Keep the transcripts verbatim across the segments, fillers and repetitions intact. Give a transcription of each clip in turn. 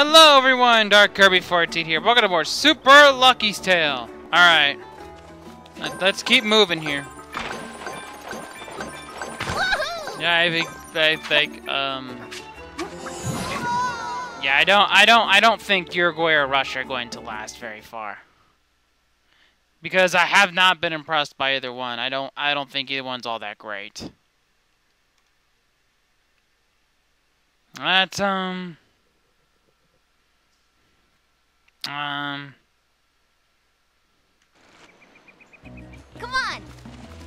Hello everyone, Dark Kirby fourteen here. Welcome to more Super Lucky's Tale. Alright. Let's keep moving here. Yeah, I think, I think, um... Yeah, I don't, I don't, I don't think Uruguay or Russia are going to last very far. Because I have not been impressed by either one. I don't, I don't think either one's all that great. That's, um... Um... Come on!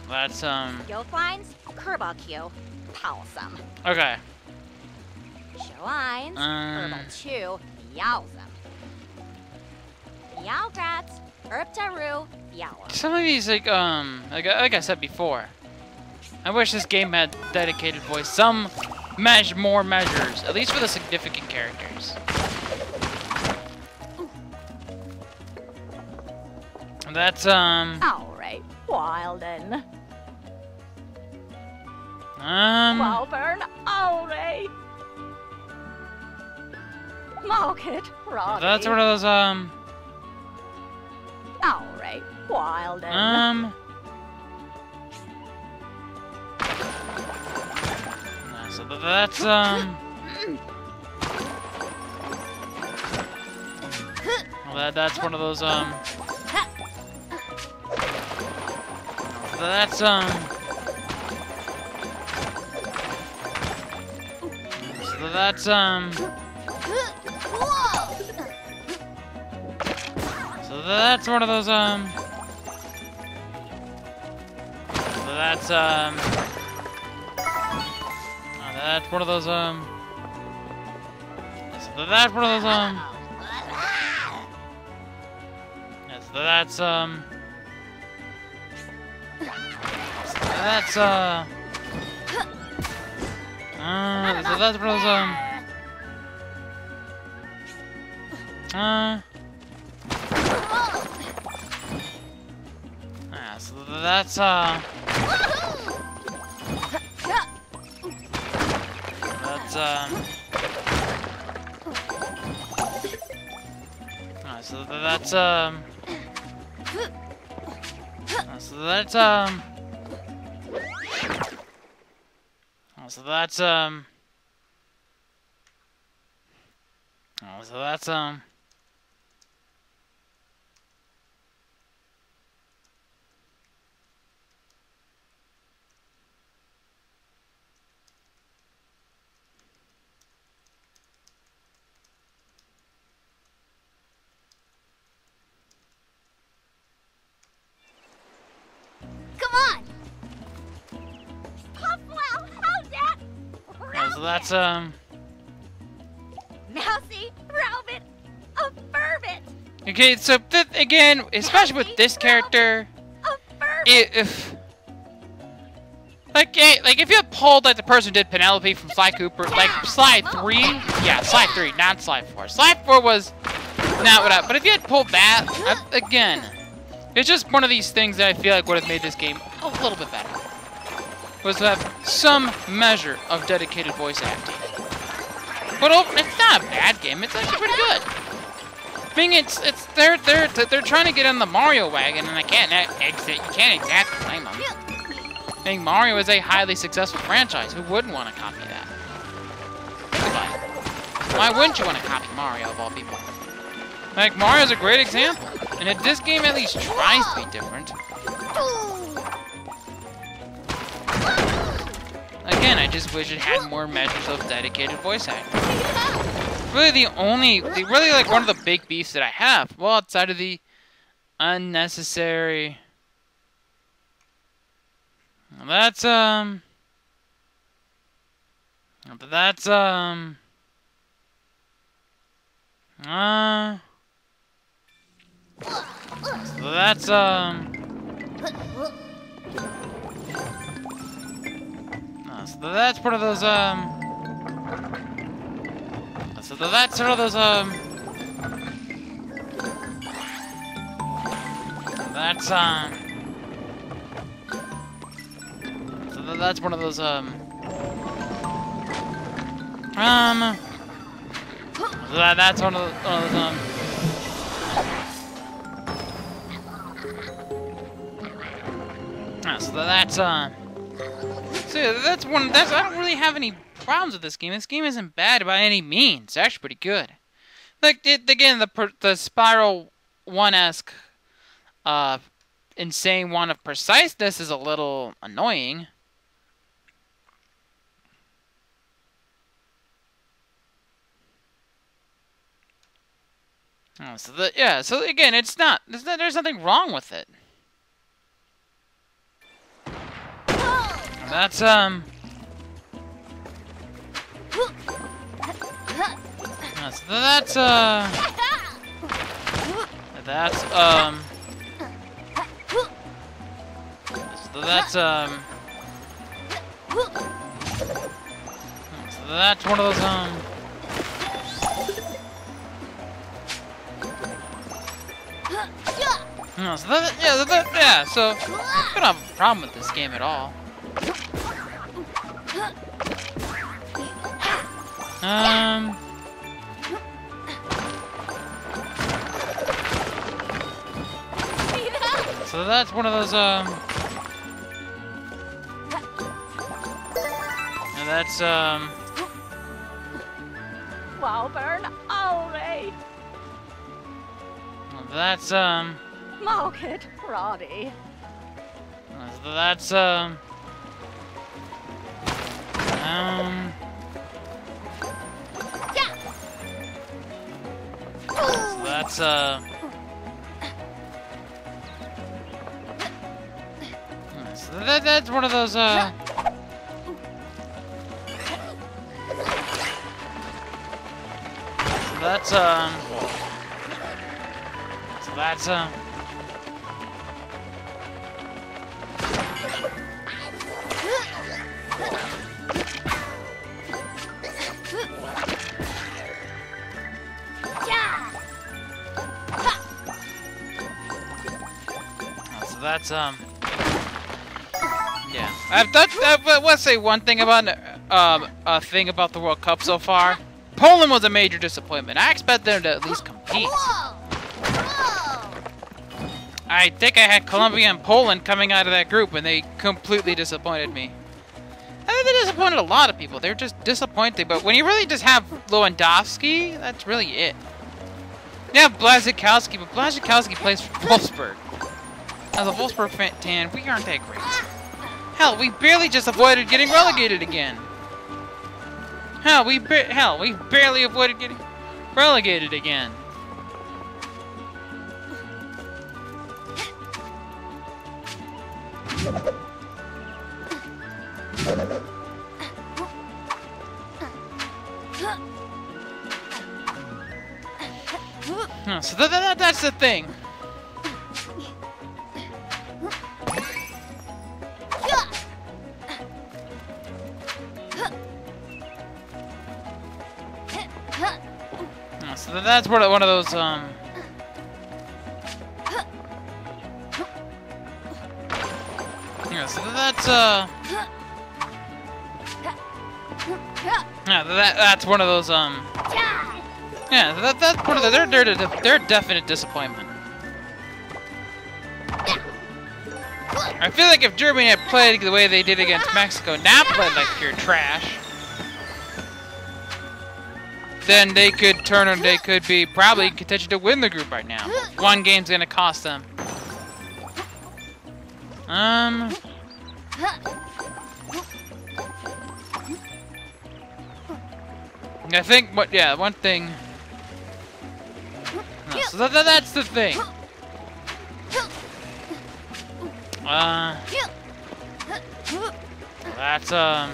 That's, um... You'll find Kerbakyo, Palsum. Okay. Showines, um... Kerbachu, Yowsum. Yowgrats, Erptaru, Yower. Some of these, like, um... Like, like I said before, I wish this game had dedicated voice. Some... Measure more measures, at least for the significant characters. That's um. All right, Wilden. Um. Walburn, all right. Market, Roddy. That's one of those um. All right, Wilden. Um. So that's, um... Well, that, that's one of those, um... That's, um... So that's, um... So that's one of those, um... So that's, um... That's one of those, um... That's one of those, um... That's, um... That's, uh... Uh... That's one of those, um... Uh... That's, uh... Um, uh, so that's um. Uh, so that's um. Uh, so that's um. Uh, so that's um. That's, um... Mousy, Robin, a Burbit! Okay, so, th again, especially Mousy, with this character... Robin, if... Like, like, if you pulled, like, the person who did Penelope from Sly Cooper, like, Sly three... Yeah, Sly three, not Sly four. Sly four was not what I... But if you had pulled that, I, again... It's just one of these things that I feel like would have made this game a little bit better. Was to have some measure of dedicated voice acting. But oh, it's not a bad game. It's actually pretty good. I mean, it's it's they're they're they're trying to get on the Mario wagon, and I can't exit. You can't exactly blame them. I think Mario is a highly successful franchise. Who wouldn't want to copy that? Think about it. Why wouldn't you want to copy Mario of all people? Like Mario's a great example, and if this game at least tries to be different. Again, I just wish it had more measures of dedicated voice acting. Really, the only, really like one of the big beefs that I have, well, outside of the unnecessary. That's um. That's um. Uh. That's um. So that's one of those, um... So that's one of those, um... That's, um... So that's one of those, um... Um... That, that's one of the, one of the times. Oh, so that's um. Uh, so that's one. That's I don't really have any problems with this game. This game isn't bad by any means. It's actually pretty good. Like it, again, the the Spiral one-esque, uh, insane one of preciseness is a little annoying. Oh, so the, yeah, so again, it's not, it's not. There's nothing wrong with it. That's um. That's that's uh. That's um. So that's um. So that's one of those um. No, so that, yeah, that, that, yeah, so I don't have a problem with this game at all. Um. So that's one of those, um. And that's, um. Walburn Ollie. That's, um. Market Roddy. That's um um yeah. So that's uh so that, that's one of those uh so that's um so that's um uh, That's um, yeah. I that's I let's say one thing about um a thing about the World Cup so far. Poland was a major disappointment. I expect them to at least compete. I think I had Colombia and Poland coming out of that group, and they completely disappointed me. I think they disappointed a lot of people. They're just disappointing. But when you really just have Lewandowski, that's really it. Yeah, Błaszczykowski, but Błaszczykowski plays for Wolfsburg. As a Wolfsburg fan, we aren't that great. Hell, we barely just avoided getting relegated again. Hell, we ba hell we barely avoided getting relegated again. Huh, so th th that's the thing. So that's one of those, um... Yeah, so that's, uh... Yeah, that, that's one of those, um... Yeah, that, that's one of those... They're, they're, they're a definite disappointment. I feel like if Germany had played the way they did against Mexico, now played like pure trash, then they could turn and they could be probably in contention to win the group right now. One game's gonna cost them. Um. I think what? Yeah, one thing. No, so that, that's the thing. Uh. That's um.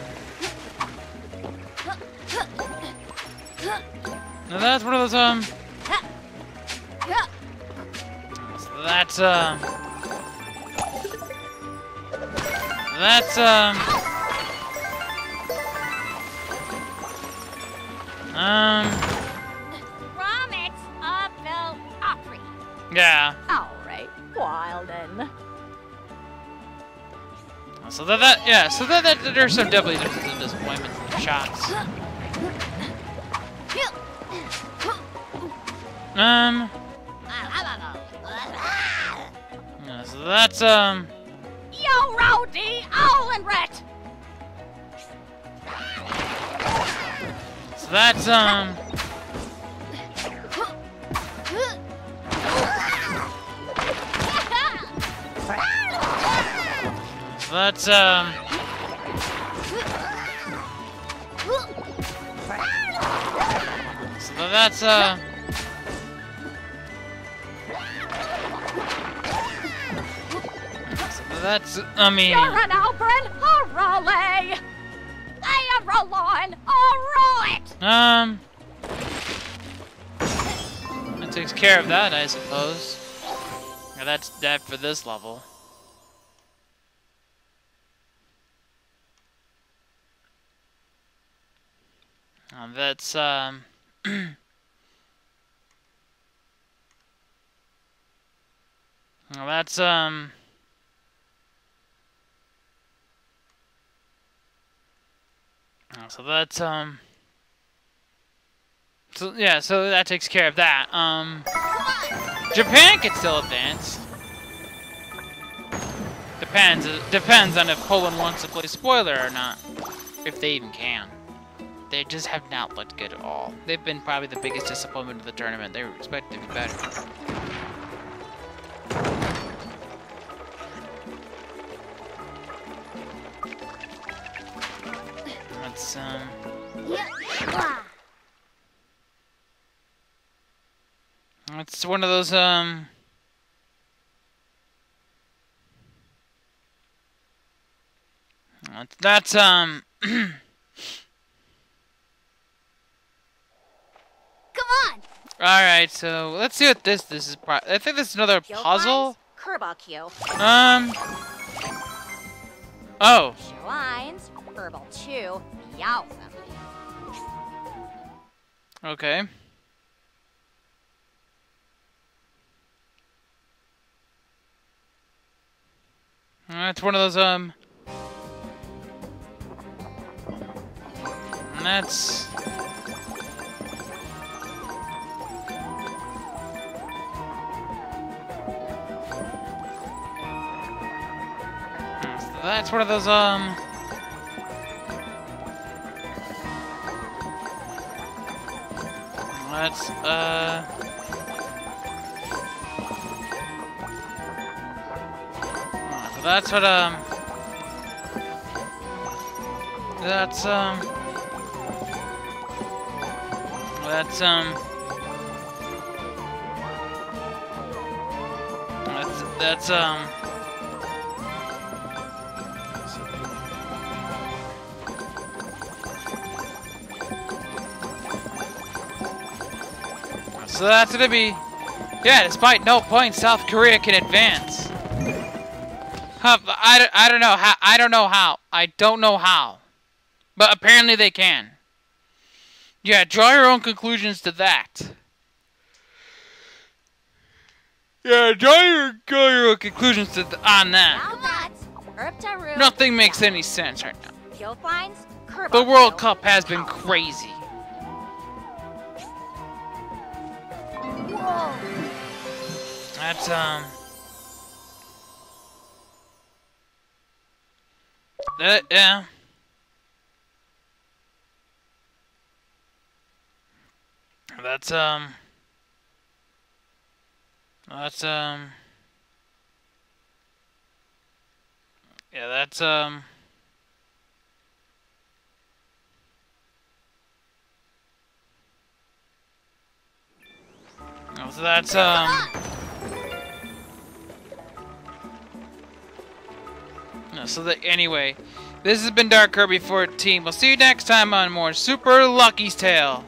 Now that's one of those, um... So that's, um... That's, um... Um... Romex of the Opry. Yeah. Alright, Wilden. So that, that, yeah, so that, that there's some definitely disappointment shots. Um. Yeah, so that's um. Yo, Rowdy, Owl and Rat. So that's um. So that's um. So that's uh. That's, I mean... You're an Alperin, or Rolly! I am Rolloin, or Rollet! Um... That takes care of that, I suppose. Now that's that for this level. Now that's, um... now that's, um... So that's, um... So, yeah, so that takes care of that. Um... Japan can still advance. Depends. It depends on if Poland wants to play spoiler or not. If they even can. They just have not looked good at all. They've been probably the biggest disappointment of the tournament. They were expected to be better. Um, it's one of those, um... That's, um... Come on! Alright, so let's see what this, this is pro- I think this is another puzzle? Um... Oh! Two. Okay. That's one of those, um... That's... That's one of those, um... That's, uh... So that's what, um... That's, um... That's, um... That's, that's, um... So that's gonna be, yeah. Despite no points, South Korea can advance. Huh, I, don't, I don't know how. I don't know how. I don't know how. But apparently they can. Yeah, draw your own conclusions to that. Yeah, draw your, draw your own conclusions to th on that. Nothing makes any sense right now. The World Cup has been crazy. That's, um... That, yeah. That's, um... That's, um... Yeah, that's, um... Oh, so that's, um... No, so that, anyway, this has been Dark Kirby fourteen. We'll see you next time on more Super Lucky's Tale.